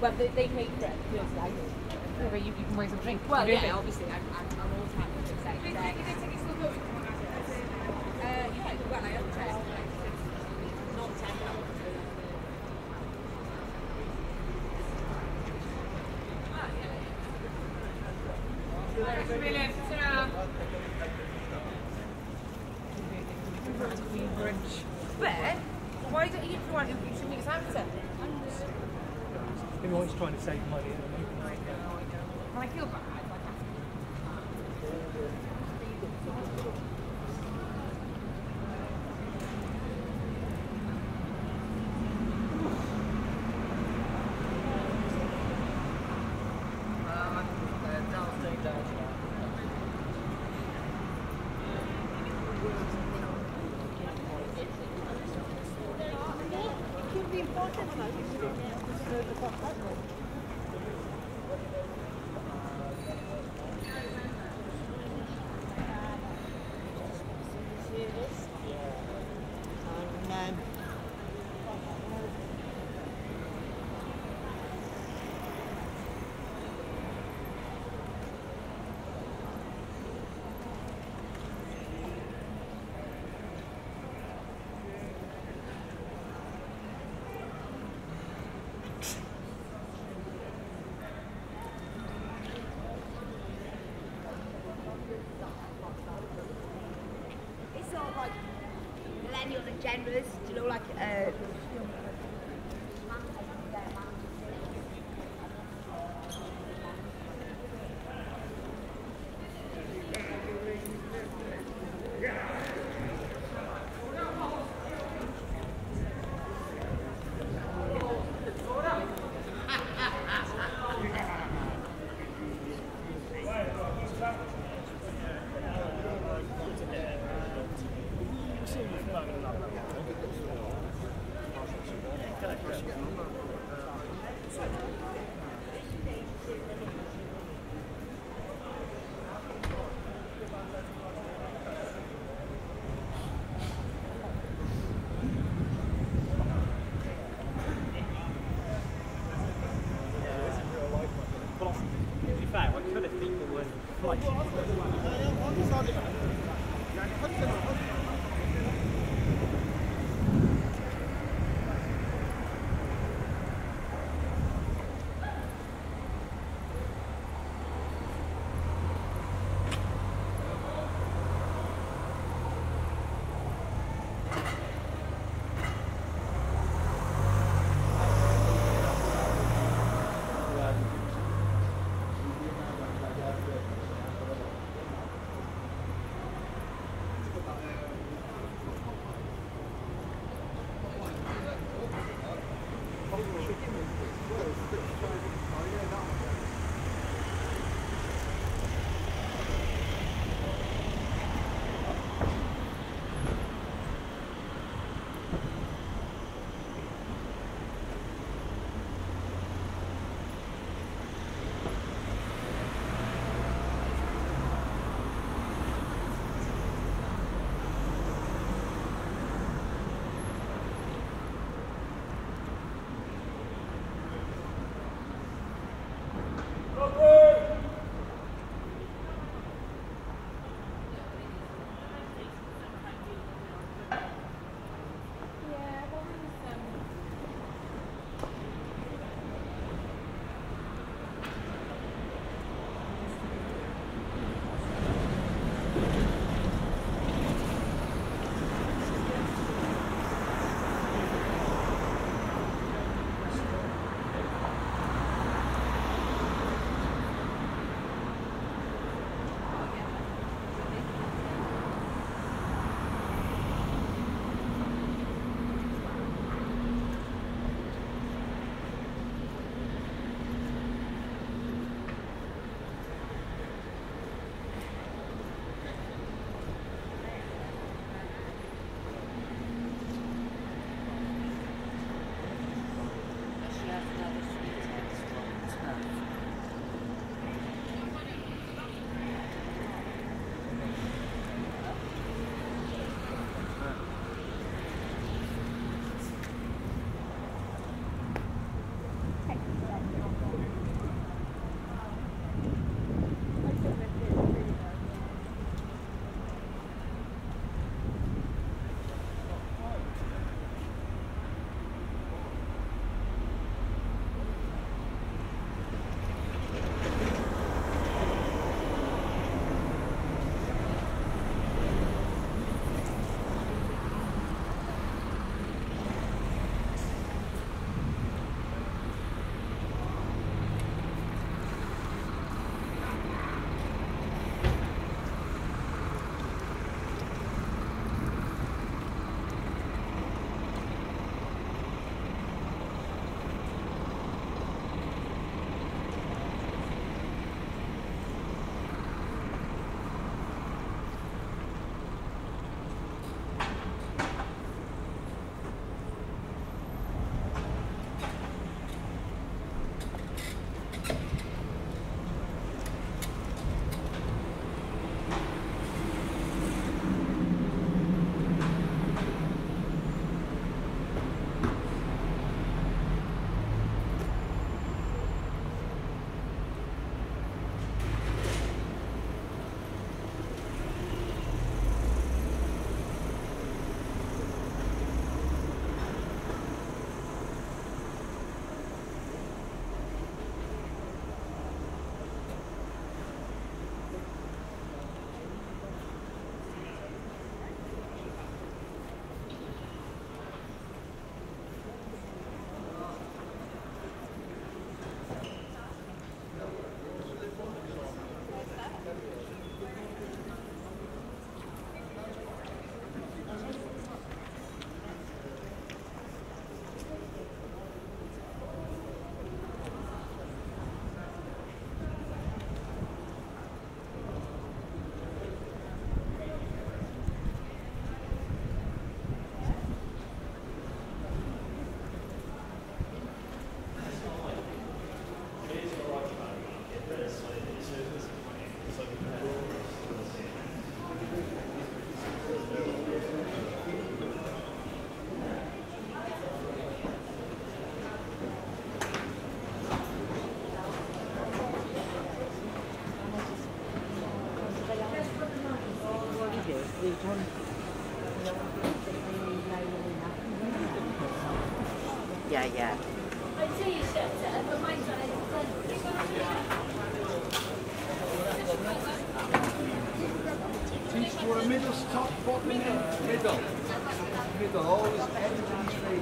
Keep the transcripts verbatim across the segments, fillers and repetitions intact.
But they, they make bread. Yes, I do. Yeah, but you, you can bring some drink. Well, yeah, yeah, obviously. I'm, I'm, I'm all time with it. Like, did they take it still going? Uh, yeah, well, I have tried. Not ten hours. Ah, yeah. Thanks, Philip. Ta-ra. But, why don't you want to give me his answer? You're always trying to save money. I know, I know. I feel bad. Generous, you know, like uh, Yeah, yeah. Teach for a middle, top, bottom, and middle. Middle, always everything's ready.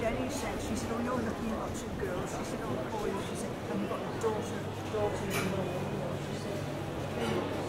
Jenny said, she said, oh, you're looking at two girls. She said, oh, boy, she said, and you've got a daughter, daughter-in-law. She said,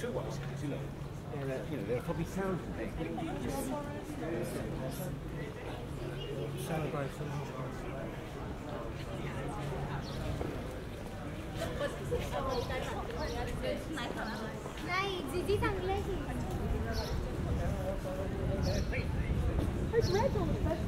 true ones, you know, there are, you know, there are probably thousands of things. It's red on the first.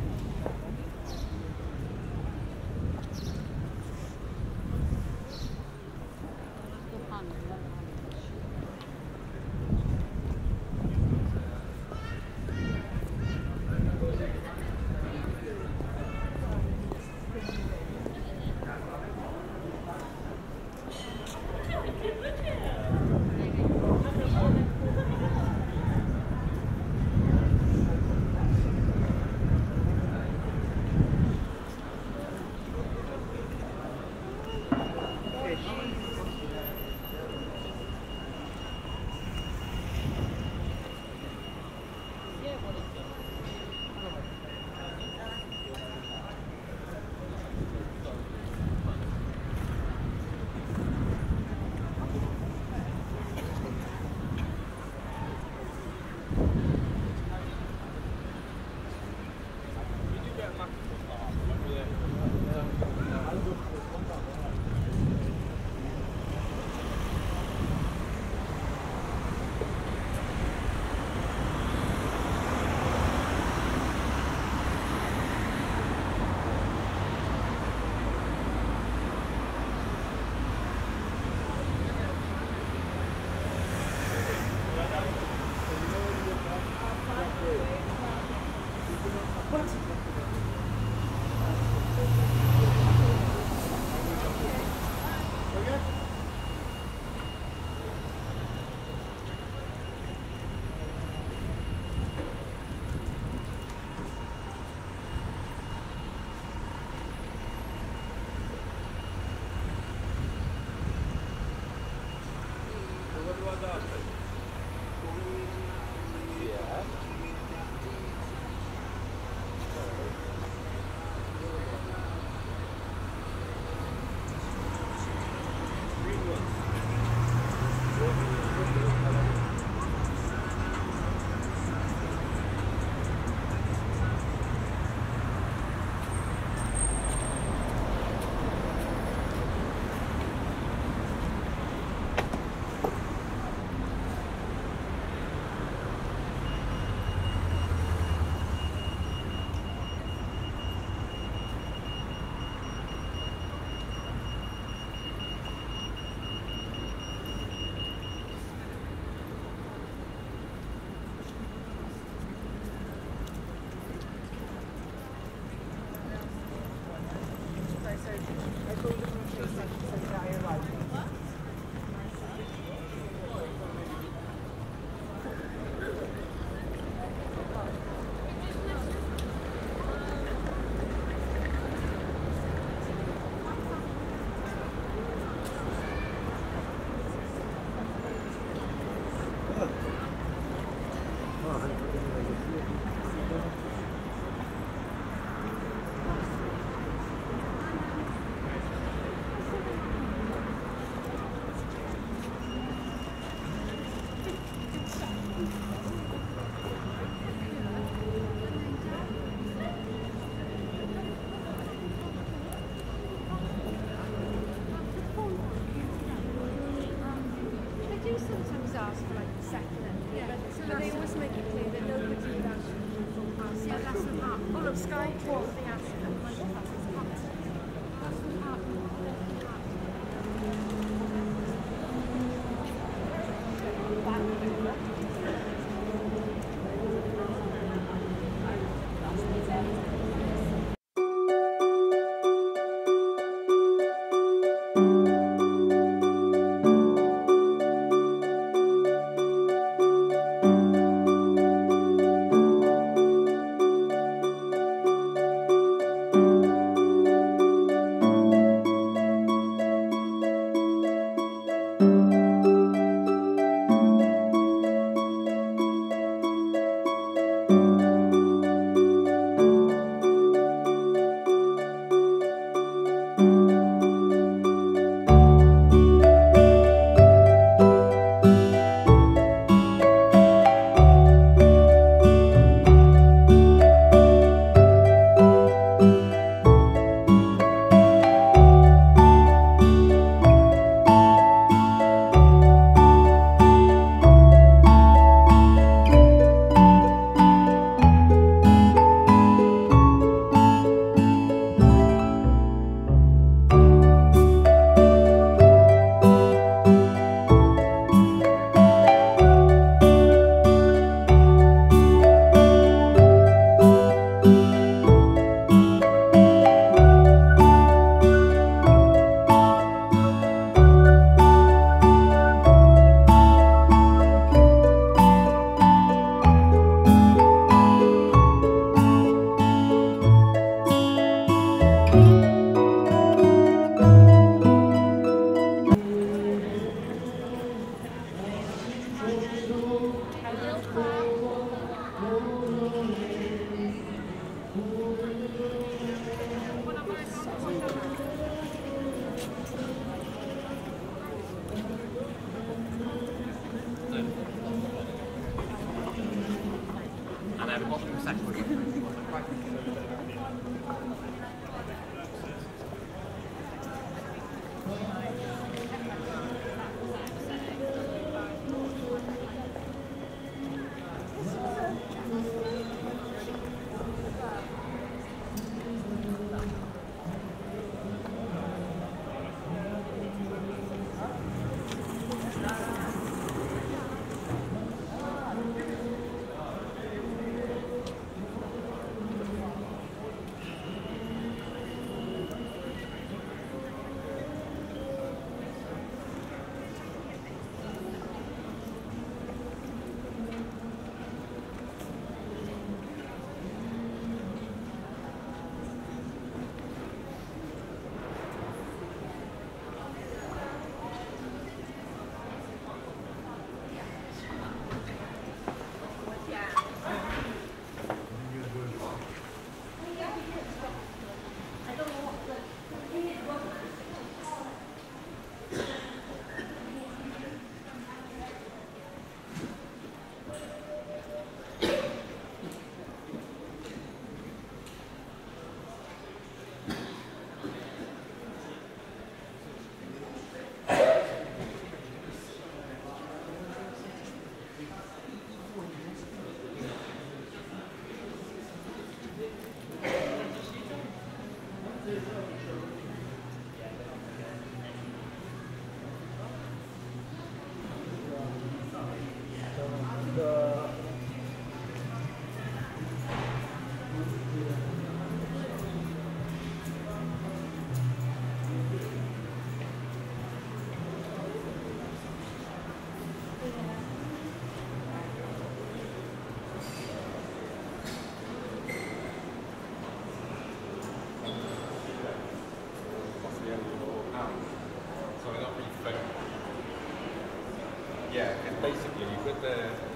Yeah, because basically you put the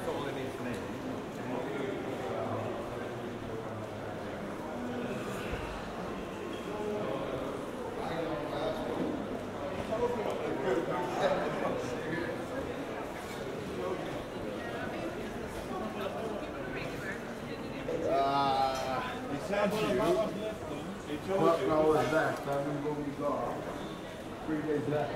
all in its name. And what we do is uh, he sent you. What hour is that? I remember we got three days left.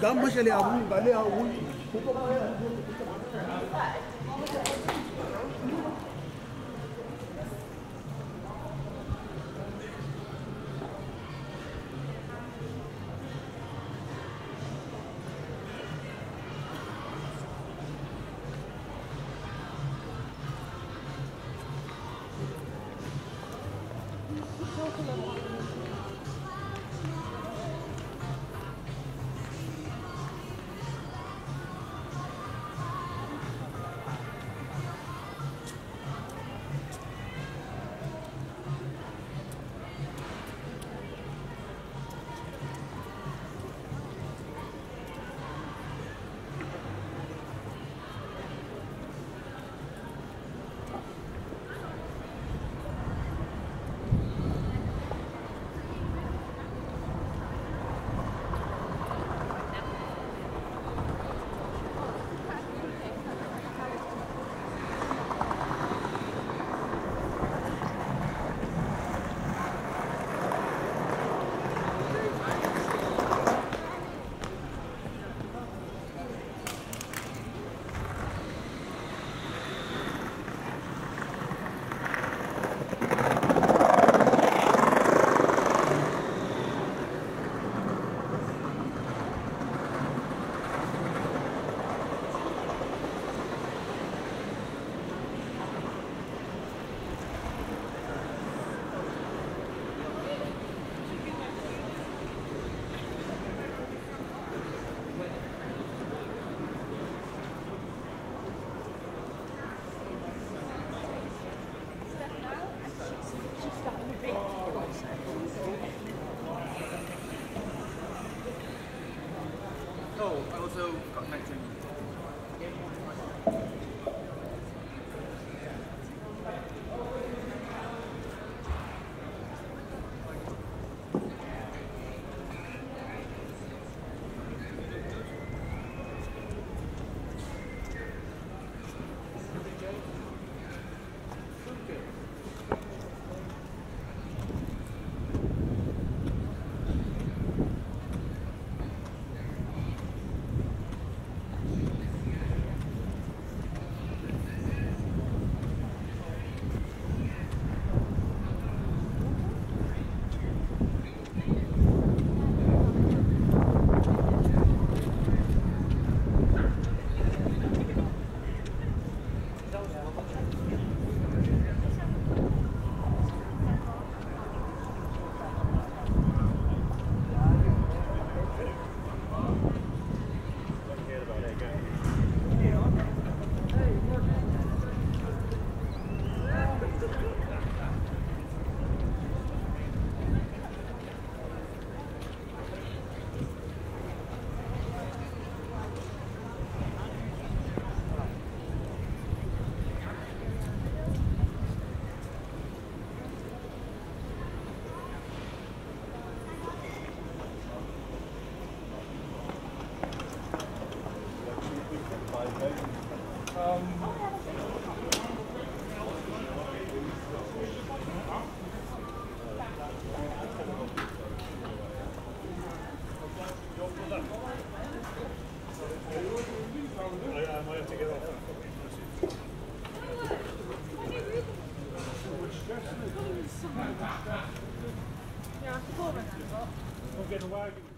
ده مش اللي عملوا بقى ليه اقول I also got connected. We'll get a wagon.